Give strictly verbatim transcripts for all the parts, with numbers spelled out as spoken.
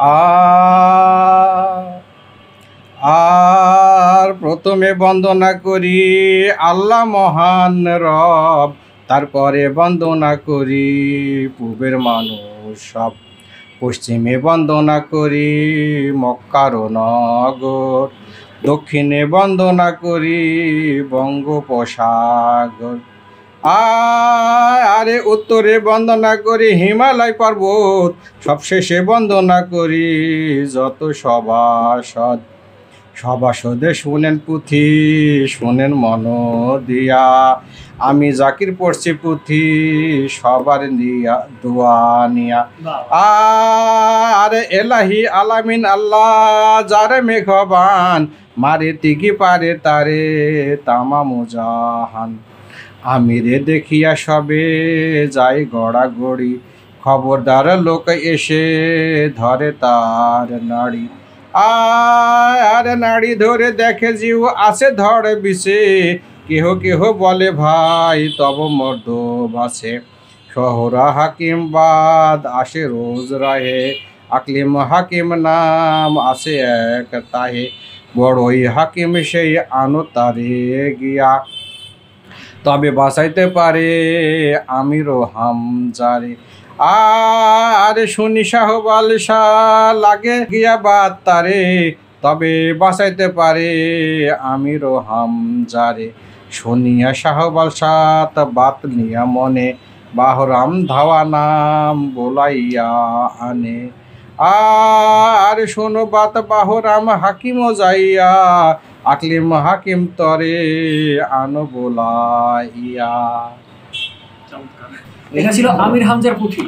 Are प्रथमे बंदना करी आल्ला महान रब तारपरे बंदना करी पूबेर मानुष सब पश्चिमे बंदना करी मक्कार नगर दक्षिणे बंदना करी बंगोपसागर आरे उत्तरे बंदना करी हिमालय पर्वत सबशेषे बंदना करी जत सभासद सभासदे शुनेन पुथी शुनेन मनोदिया आमी जाकिर पढ़छि पुथी सबार निया दुआ निया आरे एलाही आलामीन आल्लाह जारे मेघबान मारे तिगी पारे तारे तामाम जाहान आमिरे देखिया सबे जाए गड़ा गड़ी खबरदार लोक एसे धरे तार नाड़ी आरे नाड़ी धरे देखे जीव आसे धड़ बिसे केह केह बोले भाई तब मर्द भाषे शहरा हाकिम बाद आसे रोज रहे अकलिम हाकिम नाम आसे एक ताहे बड़ोई हाकिम से आनो तारे गिया तबे बासाइते पारे आमिरो हम जारे आरे शुनि शाह बालशा लागे गिया बात तारे तबे बासाइते पारे आमिरो हम जारे शुनिया शाह बालशा त बात निया मने बाहराम धावा नाम बोलाइया आने आरे शोनो बात बाहराम हाकिमो जाइया आकलिम हाकिम तरे आनो बोलाइया এটা ছিল আমির হামজার পুঁথি।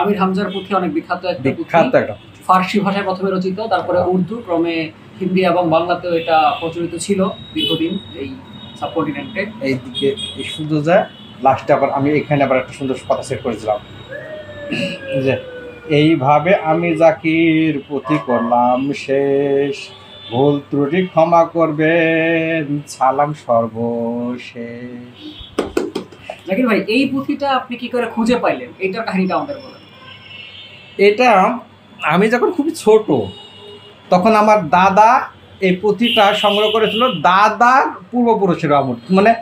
আমির হামজার পুঁথি অনেক বিখ্যাত একটা বিখ্যাত একটা ফারসি ভাষায় প্রথমে রচিত, তারপরে উর্দু, ক্রমে হিন্দি এবং বাংলাতেও এটা প্রচলিত ছিল দীর্ঘদিন। এই সাবকন্টিনেন্টে এই দিকে এই সুন্দর যা লাস্ট আবার আমি এখানে আবার একটা সুন্দর কথা সেট করেছিলাম যে এইভাবে আমি জাকির পুঁথি করলাম শেষ, ভুল ত্রুটি ক্ষমা করবেন, সালাম সর্বশেষ। জাকির ভাই, এই পুঁথিটা আপনি কি করে খুঁজে পাইলেন? এইটার কাহিনীটা আমাদের বলেন। এটা আমি যখন খুবই ছোট তখন আমার দাদা এই পুঁথিটা সংগ্রহ করেছিল, দাদার পূর্বপুরুষের আমল। মানে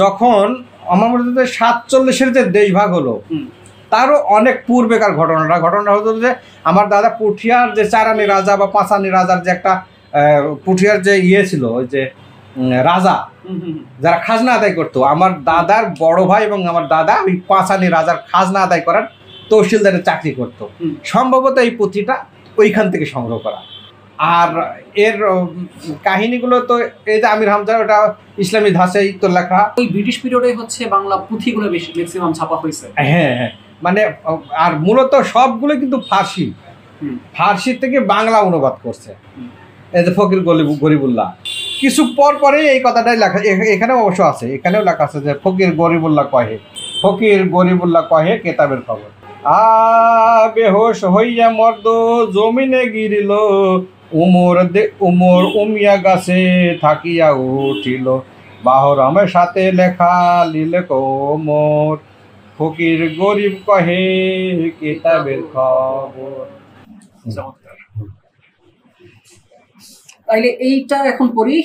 যখন আমার মধ্যে সাতচল্লিশের যে দেশভাগ হলো তারও অনেক পূর্বেকার ঘটনাটা ঘটনা হতো যে আমার দাদা পুঠিয়ার যে চারানি রাজা বা পাঁচানি রাজার যে একটা পুঠিয়ার যে ইয়ে ছিল, ওই যে রাজা যারা খাজনা আদায় করতো, আমার দাদার বড় ভাই এবং আমার দাদা ওই পাঁচানি রাজার খাজনা আদায় করার তহসিলদারের চাকরি করতো। সম্ভবত এই পুঁথিটা ওইখান থেকে সংগ্রহ করা। আর এর কাহিনীগুলো তো এই যে আমির হামজার ওটা ইসলামী ধাঁচেই তো লেখা, ওই ব্রিটিশ পিরিয়ডে হচ্ছে বাংলা পুঁথিগুলো বেশি ম্যাক্সিমাম ছাপা হয়েছে। হ্যাঁ হ্যাঁ, মানে আর মূলত সবগুলো কিন্তু ফার্সি, ফার্সি থেকে বাংলা অনুবাদ করছে এই যে ফকির গরিবুল্লাহ। কিছু পর পরে এই কথাটাই লেখা, এখানেও অবশ্য আছে, এখানেও লেখা আছে যে ফকির গরিবুল্লাহ কহে ফকির গরিবুল্লাহ কহে কেতাবের খবর আ বেহোশ হইয়া মর্দ জমিনে গিরিল উমর দে উমর উমিয়া গাছে থাকিয়া উঠিল বাহরামের সাথে লেখা লিলে কোমর ফকির গরিব কহে কেতাবের খবর। তাইলে এইটা এখন পড়ি,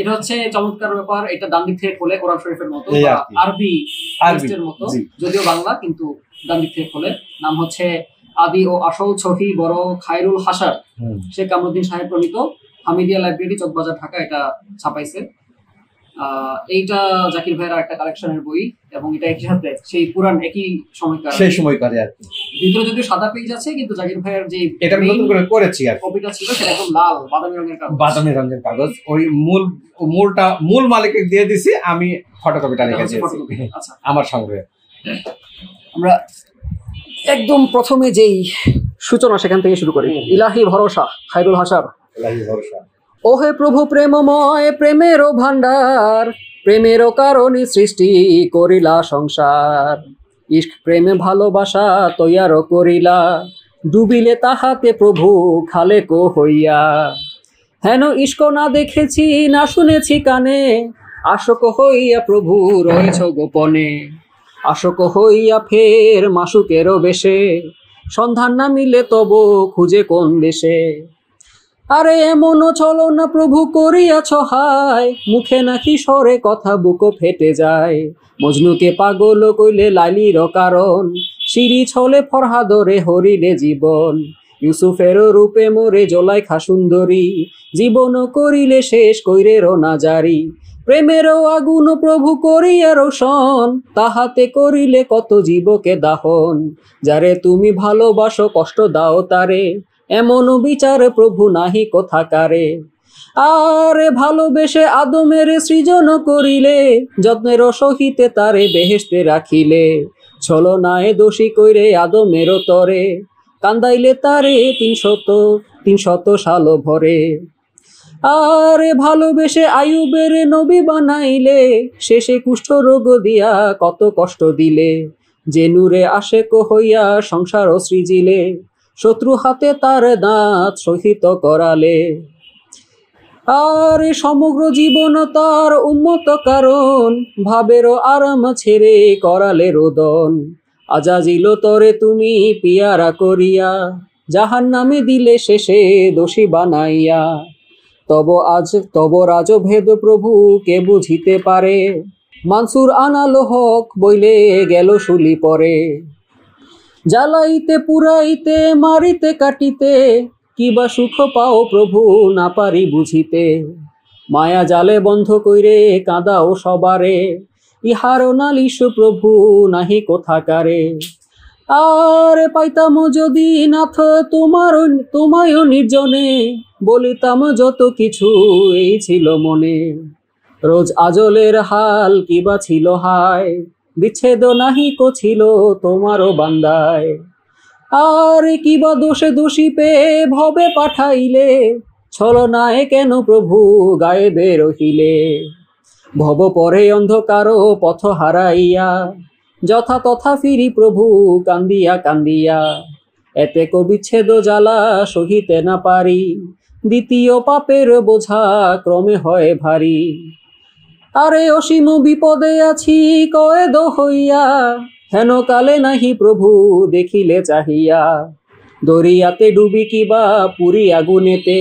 এটা হচ্ছে চমৎকার ব্যাপার। এটা ডান দিক থেকে খোলে কোরআন শরীফের মতো, আরবি আরবির মতো, যদিও বাংলা কিন্তু ডান দিক থেকে খোলে। নাম হচ্ছে আদি ও আসল ছহি বড় খায়রুল হাসার শেখ কামরুদ্দিন সাহেব প্রণীত, হামিদিয়া লাইব্রেরি, চকবাজার, ঢাকা। এটা ছাপাইছে। আহ এইটা জাকির ভাইয়ের একটা কালেকশনের বই এবং এটা একই সাথে সেই পুরান একই সময়কার সেই সময়কার আর কি। ভিতরে যদিও সাদা পেজ আছে কিন্তু জাকির ভাইয়ের যে এটা নতুন করে করেছি আর কপিটা ছিল সেটা একদম লাল বাদামি রঙের কাগজ, বাদামি রঙের কাগজ। ওই মূল মূলটা মূল মালিককে দিয়ে দিছি, আমি ফটোকপিটা রেখে দিয়েছি আমার সংগ্রহে। আমরা একদম প্রথমে যেই সূচনা সেখান থেকে শুরু করি। ইলাহি ভরসা, খায়রুল হাসার। ইলাহি ভরসা। ওহে প্রভু প্রেমময়, প্রেমেরও ভান্ডার, প্রেমেরও কারণে সৃষ্টি করিলা সংসার। ইস্ক প্রেমে ভালোবাসা তৈয়ারও করিলা, ডুবিলে তাহাতে প্রভু খালেক হইয়া। হেন ইস্ক না দেখেছি না শুনেছি কানে, আশক হইয়া প্রভু রয়েছ গোপনে। আশক হইয়া ফের মাসুকেরও বেশে, সন্ধান না মিলে তবু খুঁজে কোন দেশে। আরে এমন চলো না প্রভু করিয়াছ হায়, মুখে নাকি সরে কথা বুকো ফেটে যায়। মজনুকে পাগল কইলে লালির কারণ, সিঁড়ি ছলে ফরহাদরে হরিলে জীবন। ইউসুফের রূপে মোরে জলায় খা সুন্দরী, জীবন করিলে শেষ কইরে রোনা জারি। প্রেমেরও আগুন প্রভু করিয়া রোশন, তাহাতে করিলে কত জীবকে দাহন। যারে তুমি ভালোবাসো কষ্ট দাও তারে, এমন বিচার প্রভু নাহি কোথাকারে। আরে ভালোবেসে আদমের সৃজন করিলে, যত্নের সহিতে তারে বেহেশতে রাখিলে। ছলনায় দোষী কইরে আদমেরও তরে, কান্দাইলে তারে তিন শত তিন শত সাল ভরে। আরে ভালোবেসে আয়ুবের নবী বানাইলে, শেষে কুষ্ঠ রোগ দিয়া কত কষ্ট দিলে। যে নূরে আশেক হইয়া সংসার সৃজিলে, শত্রু হাতে তার দাঁত সহিত করালে। আর সমগ্র জীবন তার উন্মত কারণ, ভাবেরও আরাম ছেড়ে করালে রোদন। আজাজিল তরে তুমি পিয়ারা করিয়া, জাহান নামে দিলে শেষে দোষী বানাইয়া। তব আজ তব রাজভেদ প্রভু কে বুঝিতে পারে, মানসুর আনালো হক বইলে গেল শুলি পরে। জ্বালাইতে পুরাইতে মারিতে কাটিতে, কিবা সুখ পাও প্রভু না পারি বুঝিতে। মায়া জালে বন্ধ কইরে কাঁদাও সবারে, ইহার নালিশ প্রভু নাহি কোথাকারে। আর পাইতাম যদি নাথ তোমার তোমায় নির্জনে, বলিতাম যত কিছু এই ছিল মনে। রোজ আজলের হাল কিবা ছিল হায়, বিচ্ছেদ নাহি কো ছিল তোমারও বান্দায়। আর কিবা দোষে দোষী পেয়ে ভবে পাঠাইলে, ছলনায় কেন প্রভু গায়ে বেরহিলে। ভব পরে অন্ধকারও পথ হারাইয়া, যথা তথা ফিরি প্রভু কান্দিয়া কান্দিয়া। এতে কো বিচ্ছেদ জ্বালা সহিতে না পারি, দ্বিতীয় পাপের বোঝা ক্রমে হয় ভারী। আরে অসীম বিপদে আছি কয়েদ হইয়া, হেন কালে নাহি প্রভু দেখিলে চাহিয়া। দরিয়াতে ডুবি কিবা পুরি আগুনেতে,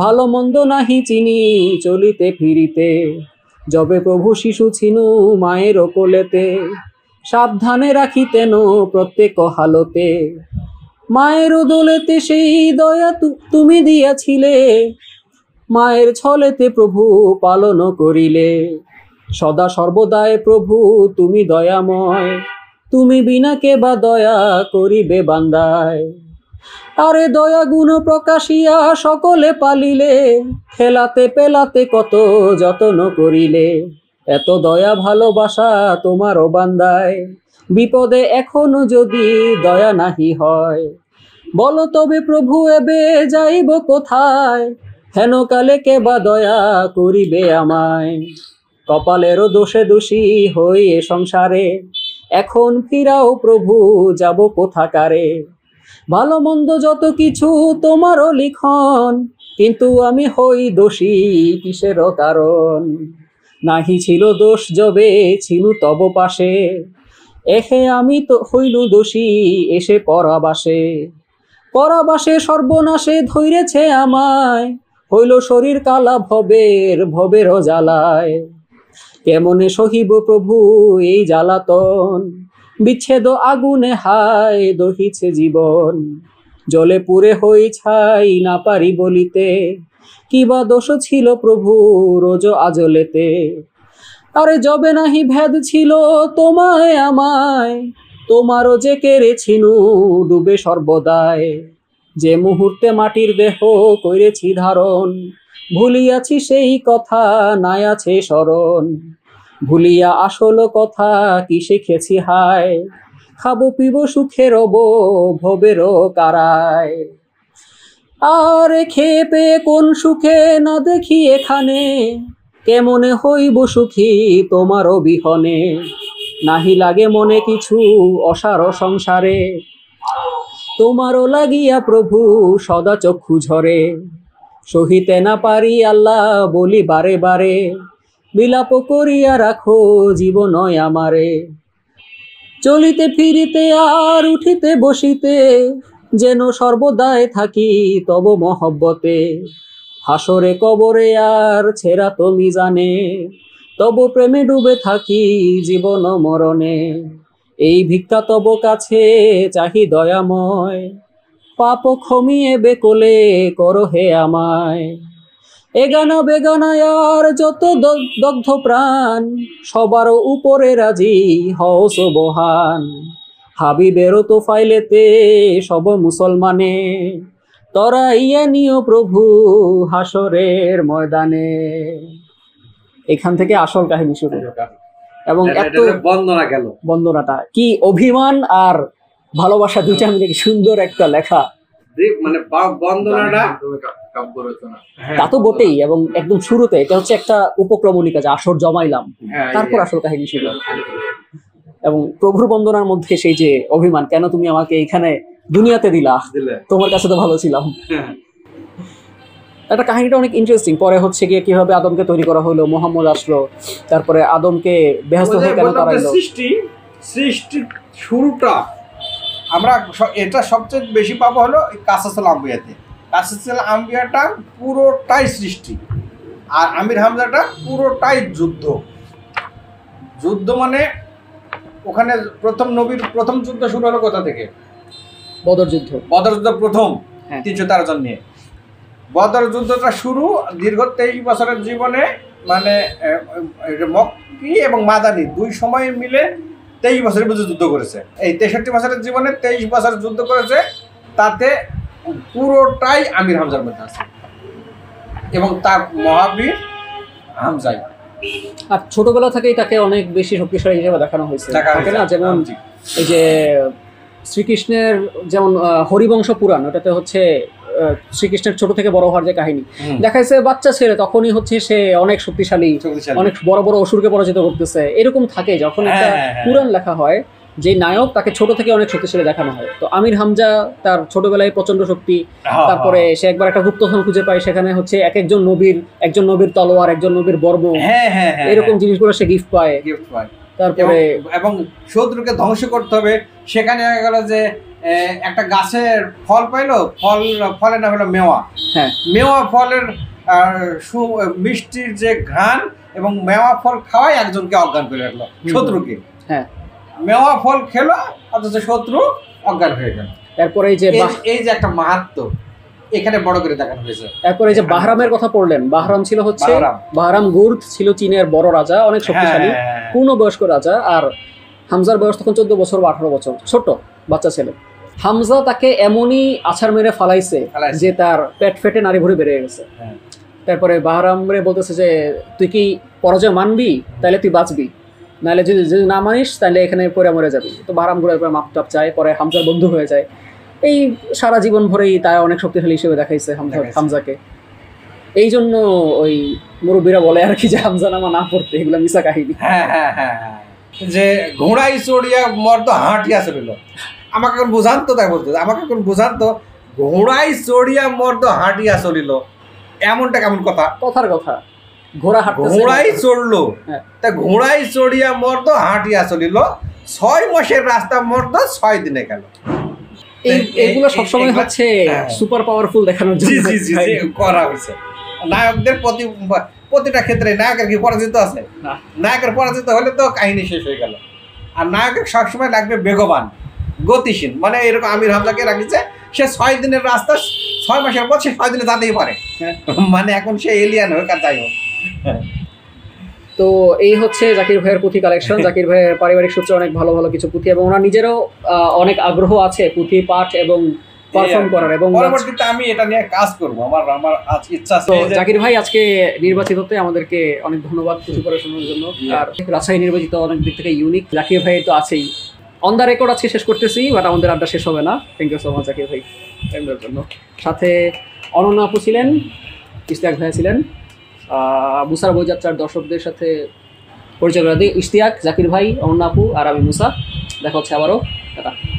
ভালো মন্দ নাহি চিনি চলিতে ফিরিতে। যবে প্রভু শিশু ছিনু মায়ের কোলেতে, সাবধানে রাখিতেন প্রত্যেক হালতে। মায়ের দোলেতে সেই দয়া তুমি দিয়াছিলে, মায়ের ছলেতে প্রভু পালন করিলে। সদা সর্বদায় প্রভু তুমি দয়াময়, তুমি বিনা কে বা দয়া করিবে বান্দায়। আরে দয়া গুণ প্রকাশিয়া সকলে পালিলে, খেলাতে পেলাতে কত যত্ন করিলে। এত দয়া ভালোবাসা তোমারও বান্দায়, বিপদে এখনো যদি দয়া নাহি হয়। বল তবে প্রভু এবে যাইব কোথায়, হেন কালে কে বা দয়া করিবে আমায়। কপালেরও দোষে দোষী হই এ সংসারে, এখন ফিরাও প্রভু যাব কোথাকারে। ভালো মন্দ যত কিছু তোমারও লিখন, কিন্তু আমি হই দোষী কিসেরও কারণ। নাহি ছিল দোষ যবে ছিল তব পাশে, এহে আমি তো হইলু দোষী এসে পরাবাসে। পরাবাসে সর্বনাশে ধইরেছে আমায়, হইল শরীর কালা ভবের ভবের জ্বালায়। কেমনে সহিব প্রভু এই জ্বালাতন, বিচ্ছেদ আগুনে হায় দহিছে জীবন। জলে পুরে হই ছাই না পারি বলিতে, কিবা দোষ ছিল প্রভু রোজ আজলেতে। আরে যবে নাহি ভেদ ছিল তোমায় আমায়, তোমারও যে কেড়ে ছিনু ডুবে সর্বদায়। যে মুহূর্তে মাটির দেহ কইরেছি ধারণ, ভুলিয়াছি সেই কথা নাই আছে স্মরণ। ভুলিয়া আসল কথা কি শিখেছি হায়, খাবো পিব সুখে রব ভবেরও কারায়। আর খেয়ে পেয়ে কোন সুখে না দেখি এখানে, কেমনে হইব সুখী তোমারও বিহনে। নাহি লাগে মনে কিছু অসার সংসারে, তোমারও লাগিয়া প্রভু সদা চক্ষু ঝরে। সহিতে না পারি আল্লাহ বলি বারে বারে, বিলাপ করিয়া রাখো জীবনয় আমারে। চলিতে ফিরিতে আর উঠিতে বসিতে যেন সর্বদাই থাকি তব মহব্বতে। হাসরে কবরে আর ছেড়া তুমি জানে, তব প্রেমে ডুবে থাকি জীবন মরণে। এই ভিক্ষা তব কাছে চাহি দয়াময়, পাপ ক্ষমিয়ে বেকলে করো হে আমায়। এগানা বেগানায় আর যত দগ্ধ প্রাণ, সবার উপরে রাজি হও সুবহান। হাবিবেরও তো ফাইলেতে সব মুসলমানে, তরাইয়া নিও প্রভু হাসরের ময়দানে। এখান থেকে আসল কাহিনী শুরু। এবং এত বন্দনা গেল, বন্দনাটা কি অভিমান আর ভালোবাসা দুইটা মিলে কি সুন্দর একটা লেখা। মানে বন্দনাটা তা তো বটেই, এবং একদম শুরুতে এটা হচ্ছে একটা উপক্রমণিকা, যে আসর জমাইলাম, তারপর আসল কাহিনী ছিল। এবং প্রভুর বন্দনার মধ্যে সেই যে অভিমান, কেন তুমি আমাকে এখানে দুনিয়াতে দিলা, তোমার কাছে তো ভালো ছিলাম। একটা কাহিনীটা অনেক ইন্টারেস্টিং। পরে হচ্ছে গিয়ে কিভাবে আদমকে তৈরি করা হলো, মোহাম্মদ আসলো, তারপরে আদমকে বেহেশতে কেন তাড়াইলো। সৃষ্টি সৃষ্টির শুরুটা আমরা এটা সবচেয়ে বেশি পাবো হলো কাসাসুল আম্বিয়াতে। কাসাসুল আম্বিয়াটা পুরোটাই সৃষ্টি, আর আমির হামজাটা পুরোটাই যুদ্ধ। যুদ্ধ মানে ওখানে প্রথম নবীর প্রথম যুদ্ধ শুরু হলো কোথা থেকে? বদর যুদ্ধ। বদর যুদ্ধ প্রথম তিনশো তেরো জন নিয়ে বদর যুদ্ধটা শুরু। দীর্ঘ তেইশ বছরের জীবনে মানে মক্কি এবং মাদানি দুই সময় মিলে তেইশ বছরের বুঝে যুদ্ধ করেছে। এই তেষট্টি বছরের জীবনে তেইশ বছর যুদ্ধ করেছে, তাতে পুরোটাই আমির হামজার মধ্যে আছে এবং তার মহাবীর হামজাই। আর ছোটবেলা থেকেই তাকে অনেক বেশি শক্তিশালী হিসেবে দেখানো হয়েছে, না? যেমন এই যে শ্রীকৃষ্ণের যেমন হরিবংশ পুরাণ, ওটাতে হচ্ছে শ্রীকৃষ্ণের ছোট থেকে বড় হওয়ার যে কাহিনী দেখাইছে, বাচ্চা ছেলে তখনই হচ্ছে সে অনেক শক্তিশালী, অনেক বড় বড় অসুরকে পরাজিত করতেছে। এরকম থাকে যখন একটা পুরাণ লেখা হয়, যে নায়ক তাকে ছোট থেকে অনেক শক্তিশালী দেখানো হয়। তো আমির হামজা তার ছোটবেলায় প্রচন্ড শক্তি, তারপরে সে একবার একটা গুপ্তধন খুঁজে পায়, সেখানে হচ্ছে এক একজন নবীর একজন নবীর তলোয়ার, একজন নবীর বর্ম, এরকম জিনিসগুলো সে গিফট পায়। তারপরে এবং শত্রুকে ধ্বংস করতে হবে, সেখানে গেল যে একটা গাছের ফল পাইলো, ফল ফলের নাম হলো মেওয়া। হ্যাঁ, মেওয়া ফলের মিষ্টির যে ঘ্রাণ, এবং মেওয়া ফল খাওয়াই একজনকে অজ্ঞান করে রাখলো শত্রুকে। হ্যাঁ, মেওয়া ফল খেলো অথচ শত্রু অজ্ঞান হয়ে গেল। তারপরে এই যে এই যে একটা মাহাত্ম এখানে বড় করে দেখানো হয়েছে। তারপরে এই যে বাহরামের কথা পড়লেন, বাহরাম ছিল হচ্ছে বাহরাম গুর্দ ছিল চীনের বড় রাজা, অনেক শক্তিশালী পূর্ণবয়স্ক রাজা। আর হামজার বয়স তখন চোদ্দ বছর বা আঠারো বছর, ছোট বাচ্চা ছেলে। হামজা তাকে এমনই আছাড় মেরে ফালাইছে যে তার পেট ফেটে নাড়ি ভুঁড়ি বেড়ে গেছে। তারপরে বাহরামরে বলতেছে যে তুই কি পরাজয় মানবি, তাহলে তুই বাঁচবি, নাহলে যদি যদি না মানিস তাহলে এখানে পড়ে মরে যাবি। তো বাহরাম ঘুরে পরে মাপ টাপ চায়, পরে হামজার বন্ধু হয়ে যায়। এই সারা জীবন ভরেই তারা অনেক শক্তিশালী হিসেবে দেখাইছে হামজাকে। এই জন্য ওই মুরব্বীরা বলে আর কি, যে হামজা নামা না পড়তে, এগুলো মিশা কাহিনী। হ্যাঁ হ্যাঁ হ্যাঁ, যে ঘোড়ায় চড়িয়া মর্দ হাঁটিয়া চলিল। আমাকে এখন বোঝান্ত, তাই বলতো আমাকে এখন বোঝান্ত ঘোড়ায় চড়িয়া মর্দ হাঁটিয়া চলিল, এমনটা কেমন কথা? কথার কথা, ঘোড়া ঘোড়ায় চড়লো, তা ঘোড়ায় চড়িয়া মর্দ হাঁটিয়া চলিল, ছয় মাসের রাস্তা মর্দ ছয় দিনে গেল। এই এগুলো সবসময় হচ্ছে সুপার পাওয়ারফুল দেখানোর জন্য করা হয়েছে। নায়কদের প্রতি প্রতিটা ক্ষেত্রে নায়কের কি পরাজিত আছে? নায়কের পরাজিত হলে তো কাহিনী শেষ হয়ে গেল। আর নায়কের সবসময় লাগবে বেগবান, গতিশীল। মানে এরকম আমির হামজাকে রাখিছে, সে ছয় দিনের রাস্তা ছয় মাসের পর সে ছয় দিনে যাতেই পারে, মানে এখন সে এলিয়ান হোক আর যাই হোক। তো এই হচ্ছে জাকির ভাইয়ের পুঁথি কালেকশন। জাকির ভাইয়ের পারিবারিক সূত্রে অনেক ভালো ভালো কিছু পুঁথি, এবং ওনার নিজেরও অনেক আগ্রহ আছে পুঁথি পাঠ এবং পারফর্ম করার, এবং পরবর্তীতে আমি এটা নিয়ে কাজ করব, আমার আমার আজ ইচ্ছা আছে। জাকির ভাই আজকে নির্বাচিত হতে আমাদেরকে অনেক ধন্যবাদ পুঁথি পড়া শোনার জন্য। আর রাজশাহী নির্বাচিত অনেক দিক থেকে ইউনিক, জাকির ভাই তো আছেই। অন দ্য রেকর্ড আজকে শেষ করতেছি, বাট আমাদের আড্ডা শেষ হবে না। Thank you so much Zakir ভাই, থ্যাংক ইউ জন্য। সাথে অনন্যা আপু ছিলেন, ইশতিয়াক ভাই ছিলেন। মুসার বইযাত্রার দর্শকদের সাথে পরিচয় করা দিই, ইশতিয়াক, জাকির ভাই, অনন্যা আপু আর আমি মুসা। দেখা হচ্ছে আবারও, টাটা।